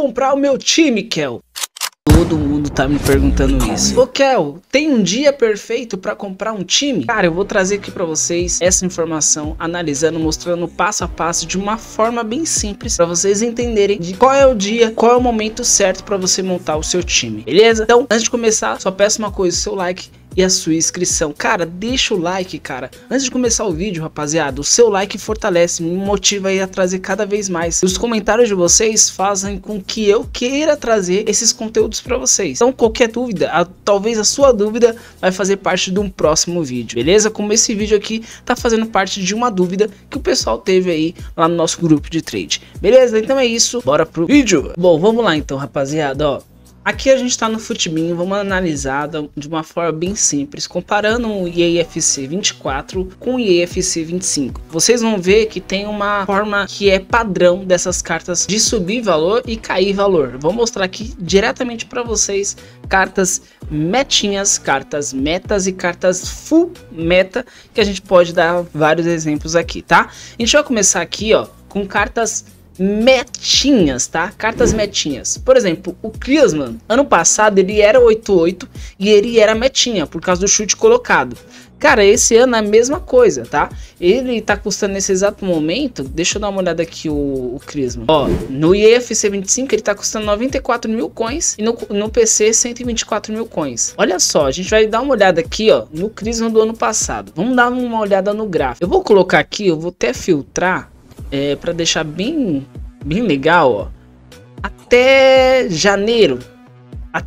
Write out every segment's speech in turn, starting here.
comprar o meu time, Kel? Todo mundo tá me perguntando isso. Ô Kel, tem um dia perfeito pra comprar um time? Cara, eu vou trazer aqui pra vocês essa informação, analisando, mostrando passo a passo de uma forma bem simples, pra vocês entenderem de qual é o dia, qual é o momento certo pra você montar o seu time, beleza? Então, antes de começar, só peço uma coisa, seu like e a sua inscrição. Cara, deixa o like, cara. Antes de começar o vídeo, rapaziada, o seu like fortalece, me motiva aí a trazer cada vez mais. E os comentários de vocês fazem com que eu queira trazer esses conteúdos pra vocês. Então, qualquer dúvida, talvez a sua dúvida vai fazer parte de um próximo vídeo, beleza? Como esse vídeo aqui tá fazendo parte de uma dúvida que o pessoal teve aí lá no nosso grupo de trade, beleza? Então é isso, bora pro vídeo. Bom, vamos lá então, rapaziada, ó. Aqui a gente está no Futmin, vamos analisar de uma forma bem simples, comparando o EAFC24 com o EAFC25. Vocês vão ver que tem uma forma que é padrão dessas cartas de subir valor e cair valor. Vou mostrar aqui diretamente para vocês cartas metinhas, cartas metas e cartas full meta, que a gente pode dar vários exemplos aqui, tá? A gente vai começar aqui, ó, com cartas metinhas, tá? Cartas metinhas. Por exemplo, o Crisman, ano passado ele era 8-8 e ele era metinha por causa do chute colocado. Cara, esse ano é a mesma coisa, tá? Ele tá custando nesse exato momento, deixa eu dar uma olhada aqui o Crisma. Ó, no EAFC25 ele tá custando 94 mil coins e no PC 124 mil coins. Olha só, a gente vai dar uma olhada aqui, ó, no Crisma do ano passado. Vamos dar uma olhada no gráfico. Eu vou colocar aqui, eu vou até filtrar, para deixar bem legal, ó, até janeiro, ó,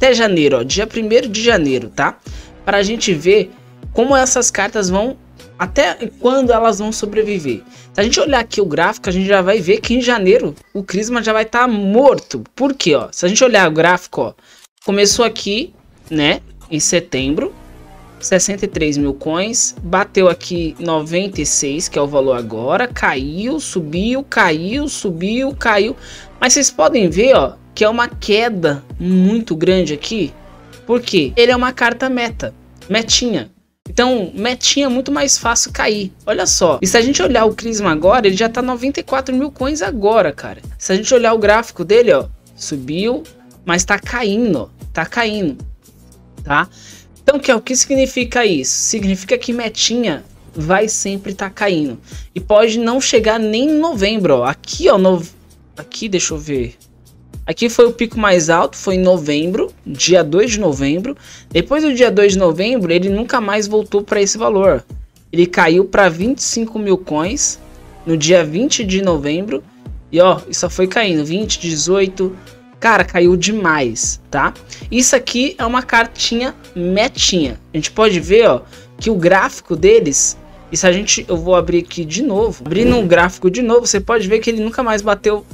dia 1º de janeiro, tá? Para a gente ver como essas cartas vão, até quando elas vão sobreviver. Se a gente olhar aqui o gráfico, a gente já vai ver que em janeiro o Crisma já vai estar morto. Por quê, ó? Se a gente olhar o gráfico, ó, começou aqui, né, em setembro, 63 mil coins, bateu aqui 96, que é o valor agora, caiu, subiu, caiu, subiu, caiu. Mas vocês podem ver, ó, que é uma queda muito grande aqui, porque ele é uma carta meta, metinha. Então, metinha é muito mais fácil cair, olha só. E se a gente olhar o Crisma agora, ele já tá 94 mil coins agora, cara. Se a gente olhar o gráfico dele, ó, subiu, mas tá caindo, ó, tá caindo, tá? Então, o que significa isso? Significa que metinha vai sempre estar caindo. E pode não chegar nem em novembro, ó. Aqui, ó, aqui, deixa eu ver. Aqui foi o pico mais alto, foi em novembro, dia 2 de novembro. Depois do dia 2 de novembro, ele nunca mais voltou para esse valor. Ele caiu para 25 mil coins no dia 20 de novembro. E, ó, isso só foi caindo, 20, 18... Cara, caiu demais, tá? Isso aqui é uma cartinha metinha. A gente pode ver, ó, que o gráfico deles... E se a gente... Eu vou abrir aqui de novo. Abrindo um gráfico de novo, você pode ver que ele nunca mais bateu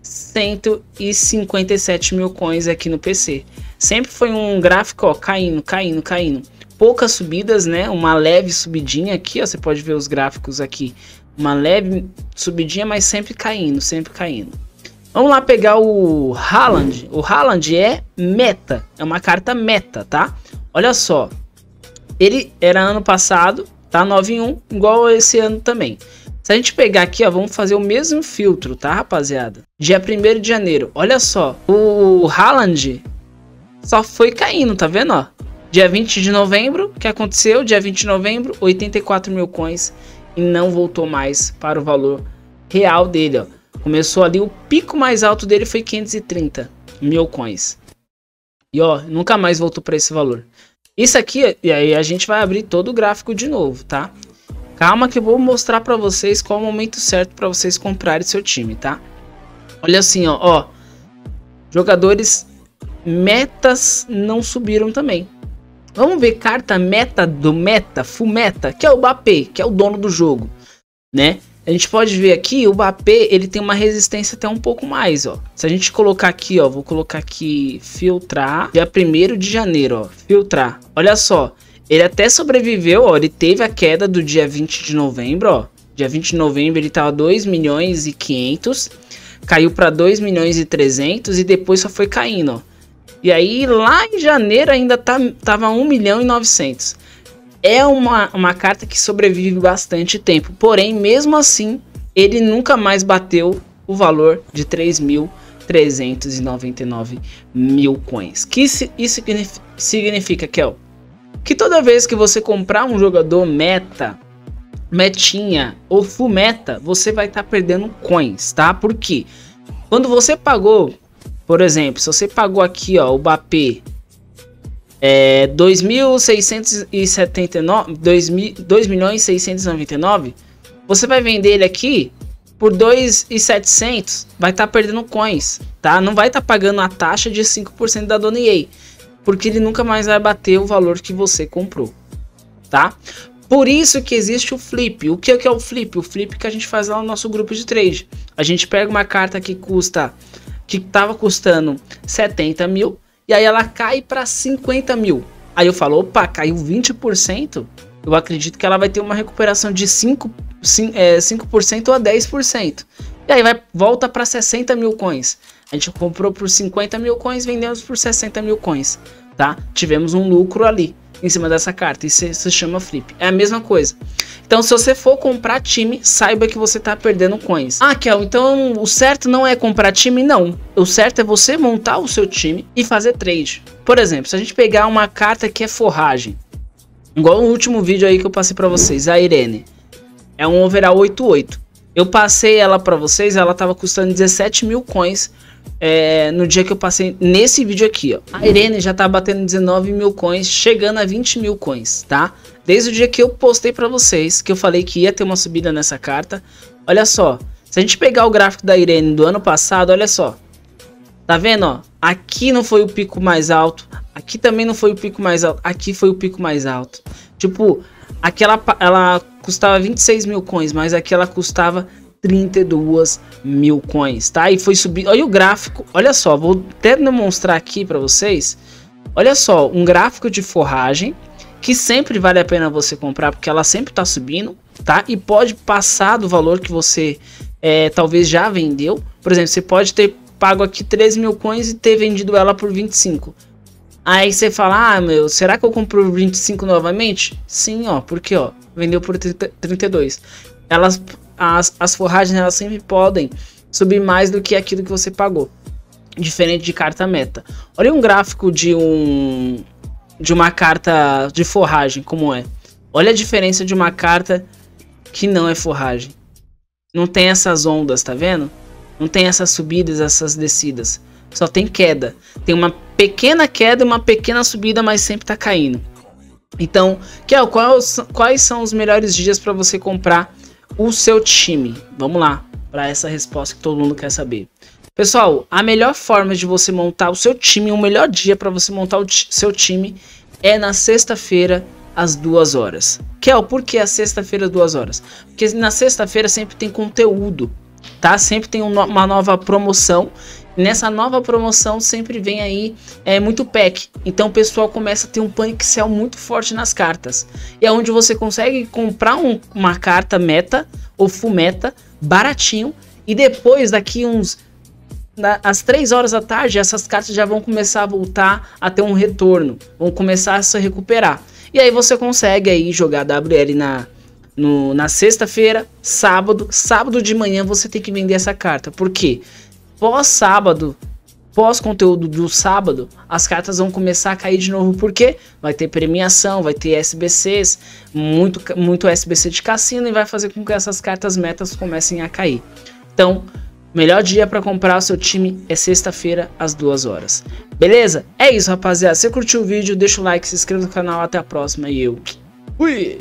157 mil coins aqui no PC. Sempre foi um gráfico, ó, caindo, caindo, caindo. Poucas subidas, né? Uma leve subidinha aqui, ó. Você pode ver os gráficos aqui. Uma leve subidinha, mas sempre caindo, sempre caindo. Vamos lá pegar o Haaland. O Haaland é meta, é uma carta meta, tá? Olha só, ele era ano passado, tá? 9-1, igual esse ano também. Se a gente pegar aqui, ó, vamos fazer o mesmo filtro, tá, rapaziada? Dia 1º de janeiro, olha só, o Haaland só foi caindo, tá vendo, ó? Dia 20 de novembro, o que aconteceu? Dia 20 de novembro, 84 mil coins e não voltou mais para o valor real dele, ó. Começou ali, o pico mais alto dele foi 530 mil coins. E ó, nunca mais voltou para esse valor. Isso aqui, e aí a gente vai abrir todo o gráfico de novo, tá? Calma que eu vou mostrar para vocês qual é o momento certo para vocês comprarem seu time, tá? Olha assim, ó, ó. Jogadores metas não subiram também. Vamos ver carta meta do meta, full meta, que é o Mbappé, que é o dono do jogo, né? A gente pode ver aqui, o Mbappé, ele tem uma resistência até um pouco mais, ó. Se a gente colocar aqui, ó, vou colocar aqui, filtrar, dia 1º de janeiro, ó, filtrar. Olha só, ele até sobreviveu, ó, ele teve a queda do dia 20 de novembro, ó. Dia 20 de novembro ele tava 2 milhões e 500, caiu para 2 milhões e 300 e depois só foi caindo, ó. E aí, lá em janeiro ainda tava 1 milhão e 900. É uma carta que sobrevive bastante tempo, porém, mesmo assim, ele nunca mais bateu o valor de 3 mil, 399 mil coins. Que isso significa, Kel, que toda vez que você comprar um jogador meta, metinha ou full meta, você vai estar perdendo coins, tá? Porque quando você pagou, por exemplo, se você pagou aqui, ó, o Mbappé é 2.699, você vai vender ele aqui por 2.700, vai estar perdendo coins, tá? Não vai estar pagando a taxa de 5% da Dona EA, porque ele nunca mais vai bater o valor que você comprou, tá? Por isso que existe o flip. O que é o flip? O flip que a gente faz lá no nosso grupo de trade. A gente pega uma carta que custa, que tava custando 70 mil, e aí ela cai para 50 mil. Aí eu falo, opa, caiu 20%. Eu acredito que ela vai ter uma recuperação de 5% a 10%. E aí volta para 60 mil coins. A gente comprou por 50 mil coins, vendemos por 60 mil coins, tá? Tivemos um lucro ali em cima dessa carta. Isso se chama flip. É a mesma coisa. Então, se você for comprar time, saiba que você tá perdendo coins. Ah, Kel, então o certo não é comprar time? Não. O certo é você montar o seu time e fazer trade. Por exemplo, se a gente pegar uma carta que é forragem, igual o último vídeo aí que eu passei pra vocês, a Irene. É um overall 88. Eu passei ela pra vocês, ela tava custando 17 mil coins. No dia que eu passei nesse vídeo aqui, ó, a Irene já tá batendo 19 mil coins, chegando a 20 mil coins, tá? Desde o dia que eu postei pra vocês, que eu falei que ia ter uma subida nessa carta. Olha só, se a gente pegar o gráfico da Irene do ano passado, olha só. Tá vendo, ó? Aqui não foi o pico mais alto, aqui também não foi o pico mais alto, aqui foi o pico mais alto. Tipo, aqui ela custava 26 mil coins, mas aqui ela custava 32 mil coins, tá? E foi subir. Olha o gráfico, olha só, vou até demonstrar aqui para vocês. Olha só, um gráfico de forragem que sempre vale a pena você comprar, porque ela sempre tá subindo, tá? E pode passar do valor que você talvez já vendeu. Por exemplo, você pode ter pago aqui 3 mil coins e ter vendido ela por 25. Aí você fala, ah, meu, será que eu compro 25 novamente? Sim, ó, porque ó, vendeu por 32. As forragens, elas sempre podem subir mais do que aquilo que você pagou, diferente de carta meta. Olha um gráfico de uma carta de forragem, como é. Olha a diferença de uma carta que não é forragem. Não tem essas ondas, tá vendo? Não tem essas subidas, essas descidas. Só tem queda. Tem uma pequena queda e uma pequena subida, mas sempre tá caindo. Então, Kel, quais são os melhores dias para você comprar o seu time? Vamos lá para essa resposta que todo mundo quer saber. Pessoal, a melhor forma de você montar o seu time, o melhor dia para você montar o seu time é na sexta-feira às 2 horas. Kel, por que a sexta-feira às 2 horas? Porque na sexta-feira sempre tem conteúdo, tá? Sempre tem uma nova promoção. Nessa nova promoção sempre vem aí muito pack. Então o pessoal começa a ter um panic sell muito forte nas cartas. E é onde você consegue comprar uma carta meta ou full meta baratinho. E depois, daqui às 3 horas da tarde, essas cartas já vão começar a voltar a ter um retorno. Vão começar a se recuperar. E aí você consegue aí jogar WL na sexta-feira, sábado. Sábado de manhã você tem que vender essa carta. Por quê? Pós-sábado, pós-conteúdo do sábado, as cartas vão começar a cair de novo, porque vai ter premiação, vai ter SBCs, muito SBC de cassino, e vai fazer com que essas cartas metas comecem a cair. Então, melhor dia para comprar o seu time é sexta-feira às 2 horas. Beleza? É isso, rapaziada. Se você curtiu o vídeo, deixa o like, se inscreva no canal. Até a próxima e eu fui!